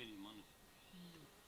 creating money. Mm.